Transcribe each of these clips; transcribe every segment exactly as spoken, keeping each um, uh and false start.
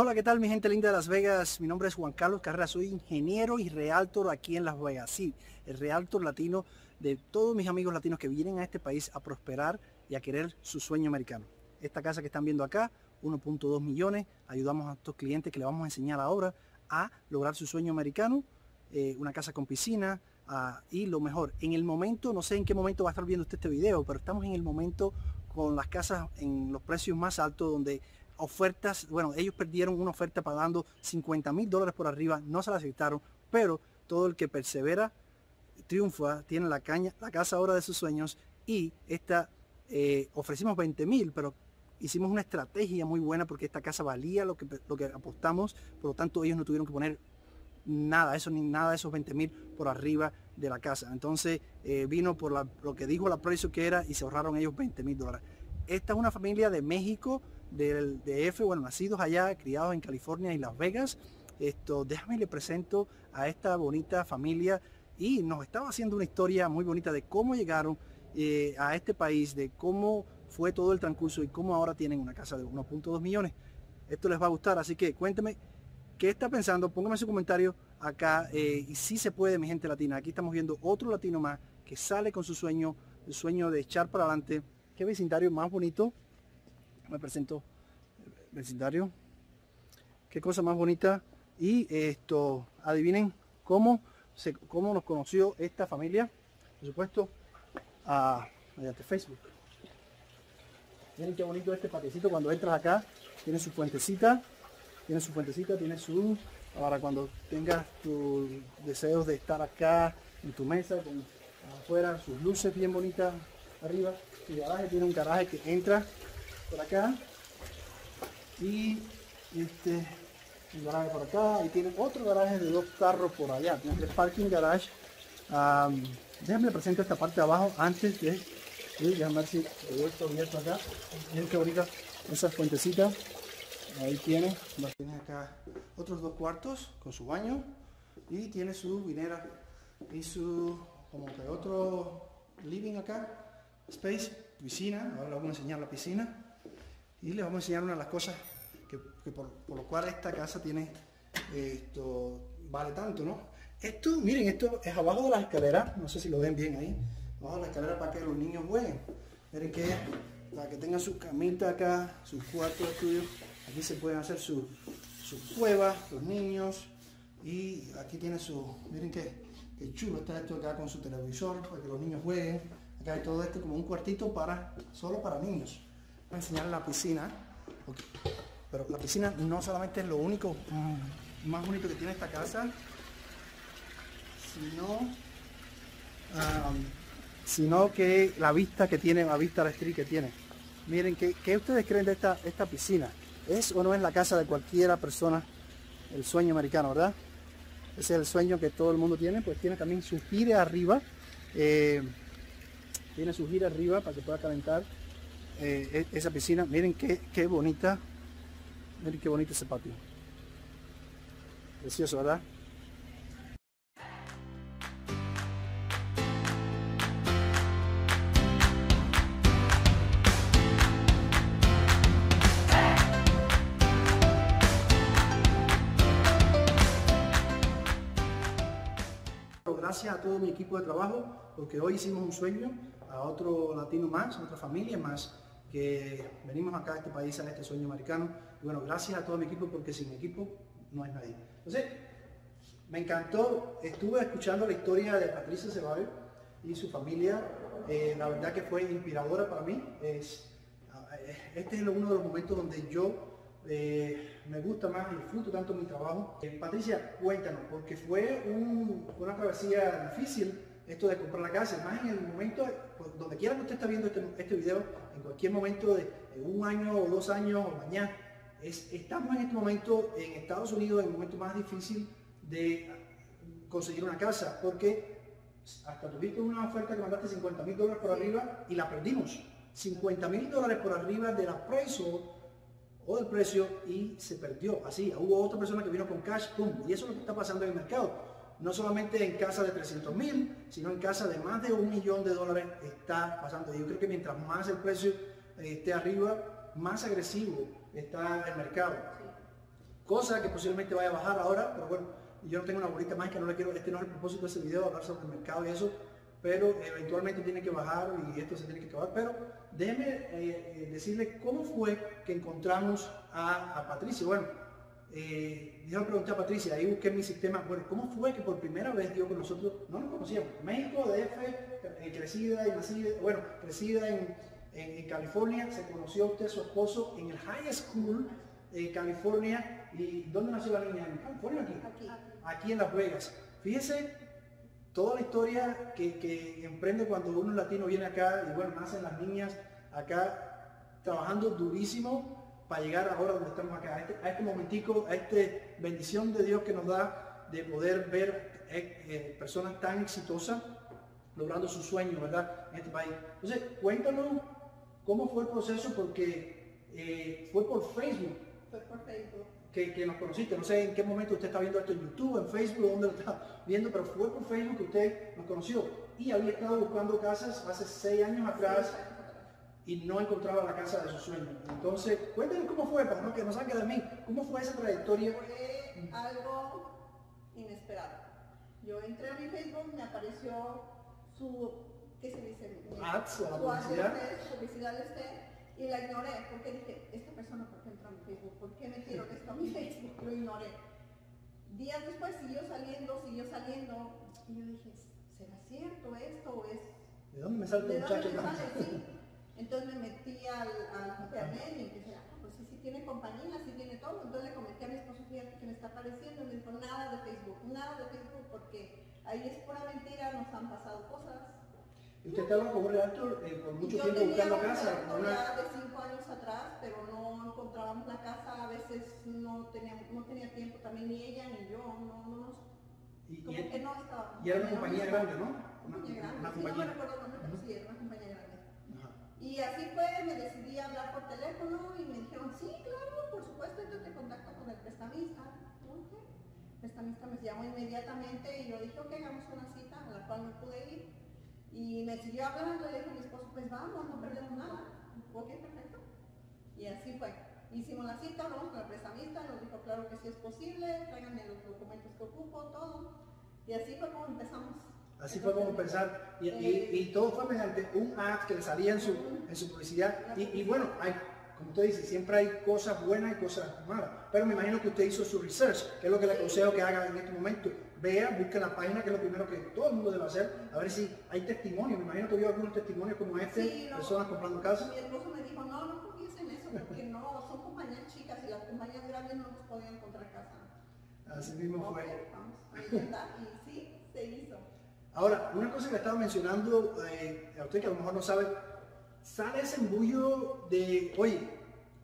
Hola, ¿qué tal mi gente linda de Las Vegas? Mi nombre es Juan Carlos Carrera, soy ingeniero y realtor aquí en Las Vegas. Sí, el realtor latino de todos mis amigos latinos que vienen a este país a prosperar y a querer su sueño americano. Esta casa que están viendo acá, uno punto dos millones, ayudamos a estos clientes que le vamos a enseñar ahora a lograr su sueño americano, eh, una casa con piscina uh, y lo mejor, en el momento, no sé en qué momento va a estar viendo usted este video, pero estamos en el momento con las casas en los precios más altos donde ofertas, bueno, ellos perdieron una oferta pagando cincuenta mil dólares por arriba, no se la aceptaron, pero todo el que persevera triunfa, tiene la caña, la casa ahora de sus sueños. Y esta eh, ofrecimos veinte mil, pero hicimos una estrategia muy buena porque esta casa valía lo que, lo que apostamos, por lo tanto ellos no tuvieron que poner nada, eso ni nada de esos veinte mil por arriba de la casa. Entonces eh, vino por la, lo que dijo la precio que era y se ahorraron ellos veinte mil dólares. Esta es una familia de México del D F, bueno, nacidos allá, criados en California y Las Vegas. Esto, déjame le presento a esta bonita familia y nos estaba haciendo una historia muy bonita de cómo llegaron eh, a este país, de cómo fue todo el transcurso y cómo ahora tienen una casa de uno punto dos millones. Esto les va a gustar, así que cuénteme qué está pensando, póngame su comentario acá eh, y si se puede, mi gente latina. Aquí estamos viendo otro latino más que sale con su sueño, el sueño de echar para adelante. Qué vecindario más bonito. Me presento vecindario, qué cosa más bonita. Y esto, adivinen cómo se cómo nos conoció esta familia, por supuesto a, mediante Facebook. Miren qué bonito este paquecito. Cuando entras acá tiene su fuentecita, tiene su fuentecita tiene su, ahora cuando tengas tus deseos de estar acá en tu mesa con afuera sus luces bien bonitas arriba. Su garaje, tiene un garaje que entra por acá y este un garaje por acá, y tienen otro garaje de dos carros por allá. Tienen el parking garage. Um, déjenme presentar esta parte de abajo antes de, de déjame ver si esto abierto acá. Miren que ahorita esas fuentecitas ahí tiene, tiene acá otros dos cuartos con su baño y tiene su vinera y su como que otro living acá space, piscina. Ahora le vamos a enseñar la piscina y les vamos a enseñar una de las cosas que, que por, por lo cual esta casa tiene eh, esto vale tanto, ¿no? Esto, miren, esto es abajo de las escaleras, no sé si lo ven bien ahí, abajo de la escalera para que los niños jueguen. Miren que para que tengan su camita acá, sus cuartos de estudio, aquí se pueden hacer sus su cuevas, los niños, y aquí tiene su, miren que, que chulo está esto acá con su televisor para que los niños jueguen. Acá hay todo esto como un cuartito para, solo para niños. Voy a enseñar la piscina, okay. Pero la piscina no solamente es lo único más bonito que tiene esta casa, sino, um, sino que la vista que tiene, la vista la street que tiene. Miren, ¿qué, qué ustedes creen de esta, esta piscina? ¿Es o no es la casa de cualquiera persona el sueño americano, verdad? Ese es el sueño que todo el mundo tiene, pues tiene también su gire arriba, eh, tiene su gire arriba para que pueda calentar. Eh, esa piscina, miren qué, qué bonita, miren qué bonito ese patio, precioso, ¿verdad? Gracias a todo mi equipo de trabajo porque hoy hicimos un sueño a otro latino más, a otra familia más que venimos acá a este país, a este sueño americano. Y bueno, gracias a todo mi equipo porque sin mi equipo no es nadie. Entonces, me encantó, estuve escuchando la historia de Patricia Ceballos y su familia, eh, la verdad que fue inspiradora para mí. Es, este es uno de los momentos donde yo eh, me gusta más y disfruto tanto mi trabajo. Eh, Patricia, cuéntanos, porque fue un, una travesía difícil esto de comprar la casa, más en el momento, donde quiera que usted está viendo este, este video, en cualquier momento, de, de un año o dos años o mañana, es, estamos en este momento en Estados Unidos, en el momento más difícil de conseguir una casa, porque hasta tuviste una oferta que mandaste cincuenta mil dólares por arriba y la perdimos. cincuenta mil dólares por arriba del precio o del precio y se perdió. Así, hubo otra persona que vino con cash, pum, y eso es lo que está pasando en el mercado. No solamente en casa de trescientos mil, sino en casa de más de un millón de dólares está pasando. Yo creo que mientras más el precio esté arriba, más agresivo está el mercado. cosa que posiblemente vaya a bajar ahora, pero bueno, yo no tengo una bolita mágica, no la quiero, este no es el propósito de este video, hablar sobre el mercado y eso, pero eventualmente tiene que bajar y esto se tiene que acabar. Pero déjeme eh, decirle cómo fue que encontramos a, a Patricia. Bueno, eh, yo le pregunté a Patricia, ahí busqué mi sistema, bueno, cómo fue que por primera vez dio con nosotros, no nos conocíamos, México D F, eh, crecida y nacida, bueno, crecida en, en, en California, se conoció usted, su esposo, en el high school en California. ¿Y dónde nació la niña? ¿En California? Aquí, aquí, aquí en Las Vegas. Fíjese toda la historia que, que emprende cuando uno latino viene acá, y bueno, nacen las niñas acá trabajando durísimo para llegar ahora donde estamos acá, a este, a este momentico, a esta bendición de Dios que nos da de poder ver eh, eh, personas tan exitosas logrando sus sueños, ¿verdad?, en este país. Entonces, cuéntanos cómo fue el proceso, porque eh, fue por Facebook. Fue por Facebook. Que, que nos conociste, no sé en qué momento usted está viendo esto en YouTube, en Facebook, dónde lo está viendo, pero fue por Facebook que usted nos conoció. Y había estado buscando casas hace seis años atrás y no encontraba la casa de sus sueños. Entonces, cuéntenme cómo fue, para no que no salga de mí, cómo fue esa trayectoria. Fue algo inesperado. Yo entré a mi Facebook, me apareció su, ¿qué se dice? Ads, la publicidad. publicidad de usted. Y la ignoré, porque dije, esta persona, ¿por qué entró a mi Facebook? ¿Por qué me quiero que está a mi Facebook? Lo ignoré. Días después siguió saliendo, siguió saliendo. Y yo dije, ¿será cierto esto o es? ¿De dónde me sale el muchacho? Sí. Entonces me metí al, al internet y dije, ah, pues sí, sí tiene compañía, sí tiene todo. Entonces le comenté a mi esposo, fíjate que me está apareciendo. Y me dijo, nada de Facebook, nada de Facebook, porque ahí es pura mentira, nos han pasado cosas. Usted estaba con un realtor eh, por mucho yo tiempo buscando casa. Yo tenía de cinco años atrás, pero no encontrábamos la casa, a veces no tenía, no tenía tiempo también, ni ella ni yo, no, no nos... Y, como y, que no estaba, y era una compañía no, grande, ¿no? Una compañía grande, una, una sí, compañía. No me acuerdo cuándo, pero sí, era una compañía grande. Ajá. Y así fue, me decidí a hablar por teléfono y me dijeron, sí, claro, por supuesto, yo te contacto con el prestamista. Okay. El prestamista me llamó inmediatamente y yo dije, ok, hagamos una cita, a la cual no pude ir. Y me siguió hablando y le dije a mi esposo, pues vamos, no perdemos nada. Ok, perfecto. Y así fue. Hicimos la cita, hablamos con el prestamista, nos dijo, claro que sí es posible, tráiganme los documentos que ocupo, todo. Y así fue como empezamos. Así Entonces, fue como empezar. Y, eh, y, y todo fue mediante un ad que le salía en su, en su publicidad. Y, y bueno, hay, como usted dice, siempre hay cosas buenas y cosas malas. Pero me imagino que usted hizo su research, que es lo que le aconsejo que haga en este momento. Vea, busque la página, que es lo primero que todo el mundo debe hacer, a ver si hay testimonios. Me imagino que vio algunos testimonios como este, sí, no, personas comprando casas. Mi esposo me dijo, no, no confíes en eso, porque no, son compañías chicas y las compañías grandes no nos podían encontrar casa. Así mismo okay, fue. Vamos a intentar, y sí, se hizo. Ahora, una cosa que estaba mencionando eh, a usted, que a lo mejor no sabe, sale ese embullo de, oye,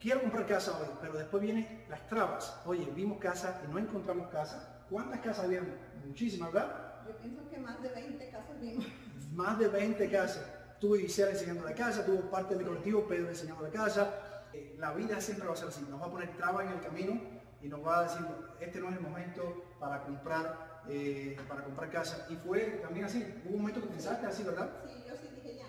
quiero comprar casa hoy, pero después vienen las trabas. Oye, vimos casa y no encontramos casa. ¿Cuántas casas vimos? Muchísimas, ¿verdad? Yo pienso que más de veinte casas vimos. Más de veinte casas. Tuve Isabel enseñando la casa, tuvo parte del colectivo Pedro enseñando la casa. Eh, la vida siempre va a ser así. Nos va a poner trabas en el camino y nos va a decir, este no es el momento para comprar, eh, para comprar casa. Y fue también así. Hubo un momento que pensaste así, ¿verdad? Sí, yo sí dije ya.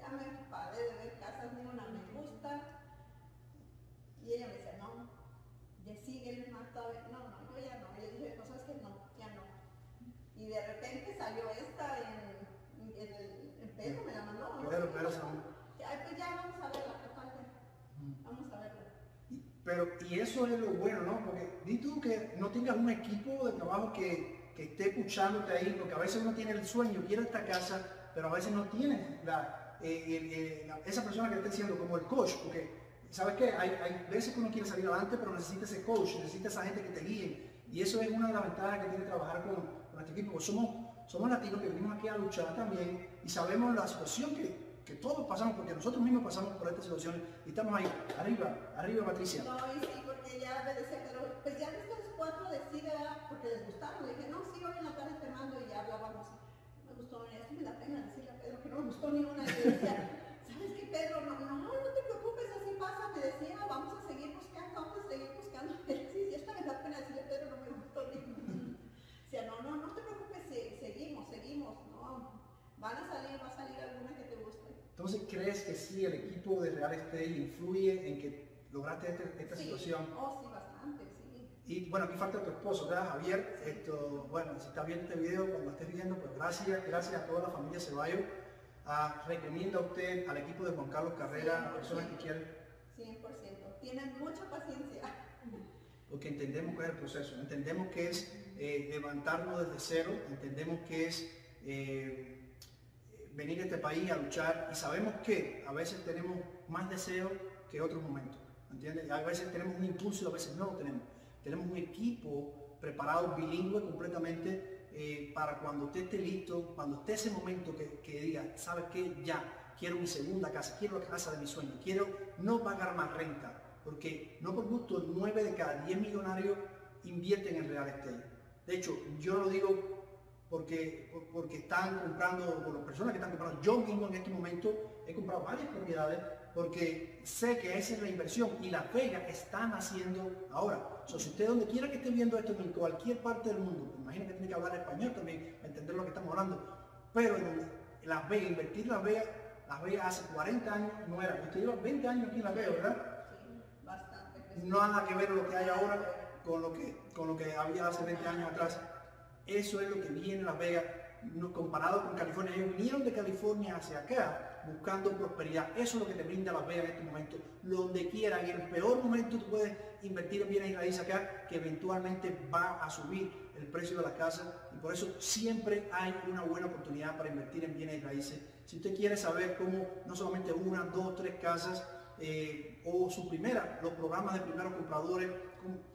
Ya me enfadé de ver casas, ni una me gusta. Y ella me decía, no, ya sigue más todavía. No, no, yo ya no. Yo dije, cosas que no, ya no. Y de repente salió esta en, en el en Pedro, me la mandó. ¿No? Pedro, Pedro, ya, pues ya vamos a verla, qué falta. Vamos a verla. Y, pero, y eso es lo bueno, ¿no? Porque di tú que no tengas un equipo de trabajo que, que esté escuchándote ahí, porque a veces uno tiene el sueño, quiere esta casa, pero a veces no tiene la, eh, eh, la, esa persona que te está diciendo como el coach, porque ¿sabes qué? Hay, hay veces que uno quiere salir adelante, pero necesita ese coach, necesita esa gente que te guíe. Y eso es una de las ventajas que tiene trabajar con, con este equipo. Porque somos, somos latinos que venimos aquí a luchar también y sabemos la situación que, que todos pasamos, porque nosotros mismos pasamos por estas situaciones y estamos ahí, arriba, arriba Patricia. No, y sí, porque ya me decía, pero pues ya viste los cuatro de sí, ¿verdad? Porque les gustaron. Le dije, no, sí, hoy en la tarde te mando y ya hablábamos. No me gustó, esto me da pena decirle a Pedro que no me gustó ni una. Y decía, ¿sabes qué, Pedro? No, no, no te preocupes, así pasa. Me decía, vamos a seguir buscando, vamos a seguir buscando. Sí, esta me da pena decirle, Pedro, no me gustó ni. O sea, no, no, no te preocupes, se, seguimos, seguimos. No, van a salir, va a salir alguna que te guste. Entonces, ¿crees que sí el equipo de Real Estate influye en que lograste esta, esta sí, situación? Oh, sí, bastante, sí. Y bueno, aquí falta tu esposo, ¿verdad, Javier? Esto, bueno, si estás viendo este video, cuando lo estés viendo, pues gracias, gracias a toda la familia Ceballos. Ah, recomiendo a usted, al equipo de Juan Carlos Carrera, a personas que quieran. cien por ciento. Tienen mucha paciencia. Porque entendemos cuál es el proceso, entendemos que es eh, levantarnos desde cero, entendemos que es eh, venir a este país a luchar y sabemos que a veces tenemos más deseo que otros momentos, ¿entiendes? A veces tenemos un impulso y a veces no lo tenemos. Tenemos un equipo preparado, bilingüe completamente, eh, para cuando usted esté listo, cuando esté ese momento que, que diga, ¿sabes qué? Ya, quiero mi segunda casa, quiero la casa de mi sueño, quiero no pagar más renta. Porque no por gusto, nueve de cada diez millonarios invierten en real estate. De hecho, yo lo digo porque, porque están comprando, por las personas que están comprando, yo mismo en este momento he comprado varias propiedades porque sé que esa es la inversión y Las Vegas están haciendo ahora. O sea, si usted donde quiera que esté viendo esto, en cualquier parte del mundo, me imagino que tiene que hablar español también para entender lo que estamos hablando, pero en Las Vegas, invertir en Las Vegas, Las Vegas hace cuarenta años no era. Usted lleva veinte años aquí en Las Vegas, ¿verdad? No nada que ver lo que hay ahora con lo que, con lo que había hace veinte años atrás. Eso es lo que viene en Las Vegas, no, comparado con California. Ellos vinieron de California hacia acá buscando prosperidad. Eso es lo que te brinda Las Vegas en este momento. Donde quiera, en el peor momento tú puedes invertir en bienes y raíces acá, que eventualmente va a subir el precio de las casas. Y por eso siempre hay una buena oportunidad para invertir en bienes y raíces. Si usted quiere saber cómo, no solamente una, dos, tres casas, Eh, o su primera, los programas de primeros compradores,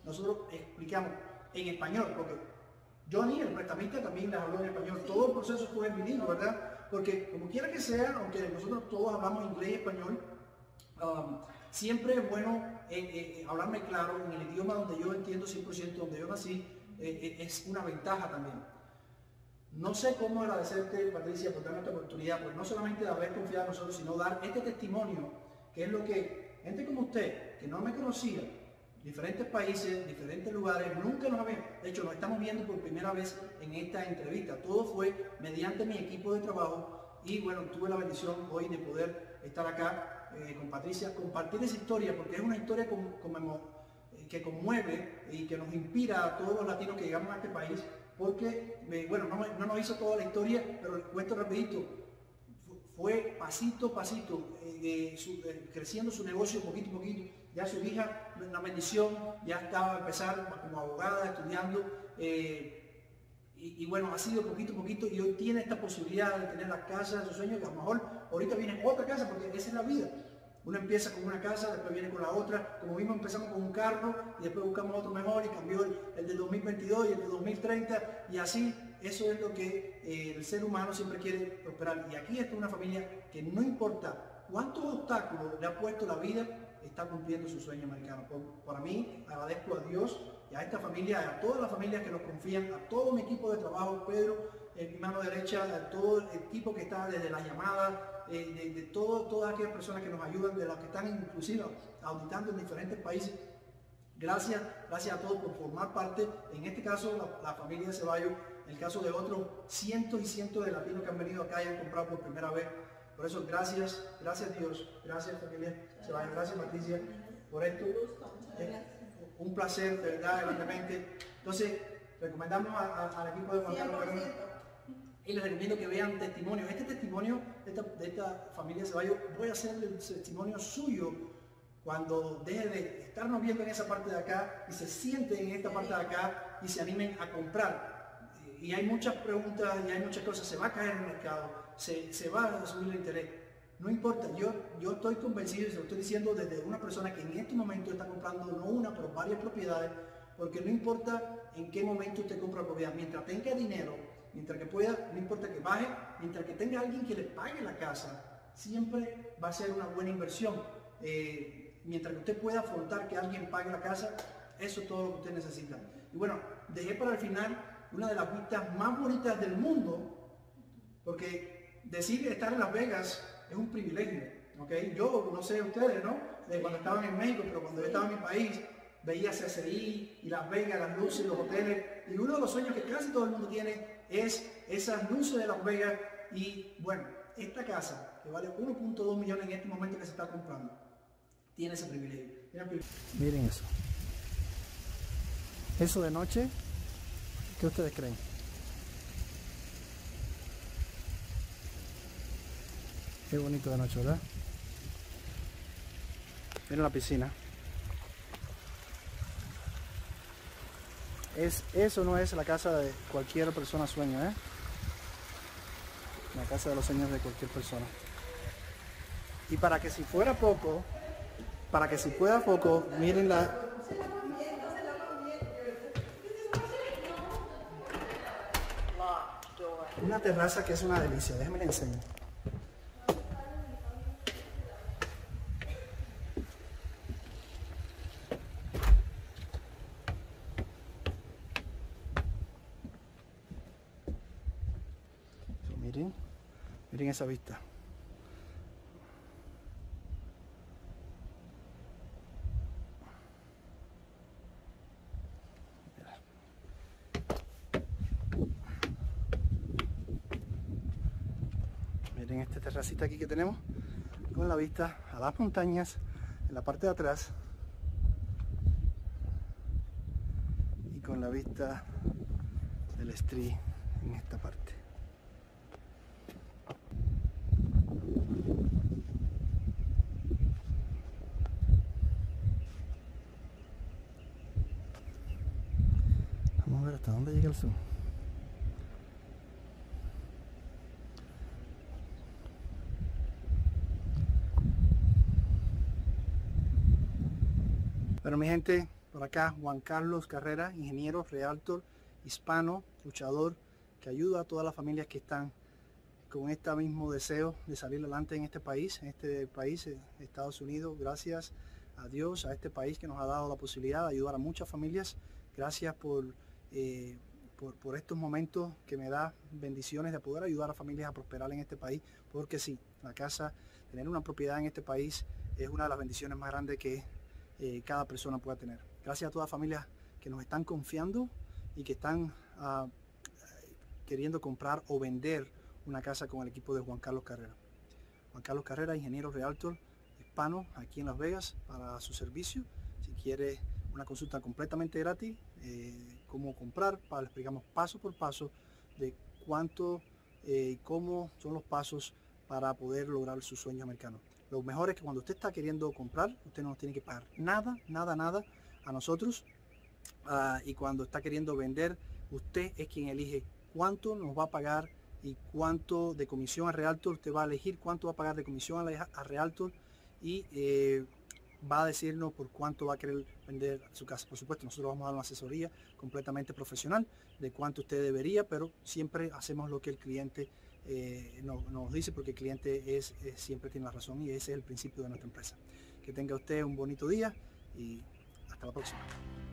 nosotros explicamos en español, porque Johnny, el prestamista, también les habló en español. Sí. Todo el proceso fue en bilingüe, ¿verdad? Porque como quiera que sea, aunque nosotros todos hablamos inglés y español, um, siempre es bueno eh, eh, hablarme claro en el idioma donde yo entiendo cien por ciento, donde yo nací, eh, eh, es una ventaja también. No sé cómo agradecerte, Patricia, por darme esta oportunidad, porque no solamente de haber confiado en nosotros, sino dar este testimonio, que es lo que gente como usted, que no me conocía, diferentes países, diferentes lugares, nunca nos habían, de hecho nos estamos viendo por primera vez en esta entrevista, todo fue mediante mi equipo de trabajo y bueno, tuve la bendición hoy de poder estar acá eh, con Patricia, compartir esa historia, porque es una historia con, con, que conmueve y que nos inspira a todos los latinos que llegamos a este país, porque, eh, bueno, no, no nos hizo toda la historia, pero les cuento rapidito. Fue pasito a pasito, eh, eh, su, eh, creciendo su negocio poquito a poquito. Ya su hija, una bendición, ya estaba a empezar como abogada, estudiando. Eh, y, y bueno, ha sido poquito a poquito y hoy tiene esta posibilidad de tener la casa de sus sueños, que a lo mejor ahorita viene otra casa, porque esa es la vida. Uno empieza con una casa, después viene con la otra. Como mismo empezamos con un carro y después buscamos otro mejor y cambió el, el del dos mil veintidós y el del dos mil treinta y así. Eso es lo que eh, el ser humano siempre quiere prosperar. Y aquí está una familia que no importa cuántos obstáculos le ha puesto la vida, está cumpliendo su sueño americano. Por, para mí, agradezco a Dios y a esta familia, a todas las familias que nos confían, a todo mi equipo de trabajo, Pedro, eh, mi mano derecha, a todo el equipo que está desde las llamadas, eh, de, de todo, todas aquellas personas que nos ayudan, de las que están inclusive auditando en diferentes países. Gracias, gracias a todos por formar parte, en este caso la, la familia Ceballos, en el caso de otros cientos y cientos de latinos que han venido acá y han comprado por primera vez. Por eso gracias, gracias Dios, gracias familia Ceballos, gracias Patricia por esto. Eh, un placer, de verdad, grandemente. Entonces, recomendamos a, a, al equipo de Juan Carlos Carrera y les recomiendo que vean testimonios. Este testimonio de esta, de esta familia Ceballos, voy a hacer el testimonio suyo. Cuando deje de estarnos viendo en esa parte de acá y se sienten en esta parte de acá y se animen a comprar. Y hay muchas preguntas y hay muchas cosas. Se va a caer el mercado, se, se va a subir el interés. No importa, yo, yo estoy convencido y se lo estoy diciendo desde una persona que en este momento está comprando no una, pero varias propiedades, porque no importa en qué momento usted compra la propiedad, mientras tenga dinero, mientras que pueda, no importa que baje, mientras que tenga alguien que le pague la casa, siempre va a ser una buena inversión. Eh, Mientras que usted pueda afrontar que alguien pague la casa, eso es todo lo que usted necesita. Y bueno, dejé para el final una de las vistas más bonitas del mundo, porque decir estar en Las Vegas es un privilegio, ¿ok? Yo, no sé ustedes, ¿no? De cuando estaban en México, pero cuando yo estaba en mi país, veía C S I y Las Vegas, las luces, los hoteles, y uno de los sueños que casi todo el mundo tiene es esas luces de Las Vegas. Y bueno, esta casa, que vale uno punto dos millones en este momento que se está comprando, tiene ese privilegio. Miren eso. Eso de noche, ¿qué ustedes creen? Qué bonito de noche, ¿verdad? Miren la piscina. Es, eso no es la casa de cualquier persona sueño, ¿eh? La casa de los sueños de cualquier persona. Y para que si fuera poco, para que si fuera poco, miren la... Una terraza que es una delicia, déjenme les enseño. So, miren, miren esa vista. Miren esta terracita aquí que tenemos, con la vista a las montañas, en la parte de atrás, y con la vista del street en esta parte. Vamos a ver hasta dónde llega el zoom. Bueno, mi gente, por acá Juan Carlos Carrera, ingeniero, realtor, hispano, luchador, que ayuda a todas las familias que están con este mismo deseo de salir adelante en este país, en este país, Estados Unidos. Gracias a Dios, a este país que nos ha dado la posibilidad de ayudar a muchas familias. Gracias por, eh, por, por estos momentos que me da bendiciones de poder ayudar a familias a prosperar en este país, porque sí, la casa, tener una propiedad en este país es una de las bendiciones más grandes que Eh, cada persona pueda tener. Gracias a todas las familias que nos están confiando y que están uh, queriendo comprar o vender una casa con el equipo de Juan Carlos Carrera. Juan Carlos Carrera, ingeniero realtor hispano aquí en Las Vegas, para su servicio. Si quiere una consulta completamente gratis, eh, cómo comprar, para, le explicamos paso por paso de cuánto eh, y cómo son los pasos para poder lograr sus sueños americanos. Lo mejor es que cuando usted está queriendo comprar, usted no nos tiene que pagar nada, nada, nada a nosotros. Uh, y cuando está queriendo vender, usted es quien elige cuánto nos va a pagar y cuánto de comisión a realtor. Usted va a elegir cuánto va a pagar de comisión a, a realtor y eh, va a decirnos por cuánto va a querer vender su casa. Por supuesto, nosotros vamos a dar una asesoría completamente profesional de cuánto usted debería, pero siempre hacemos lo que el cliente Eh, nos, nos dice, porque el cliente es, es, siempre tiene la razón, y ese es el principio de nuestra empresa. Que tenga usted un bonito día y hasta la próxima.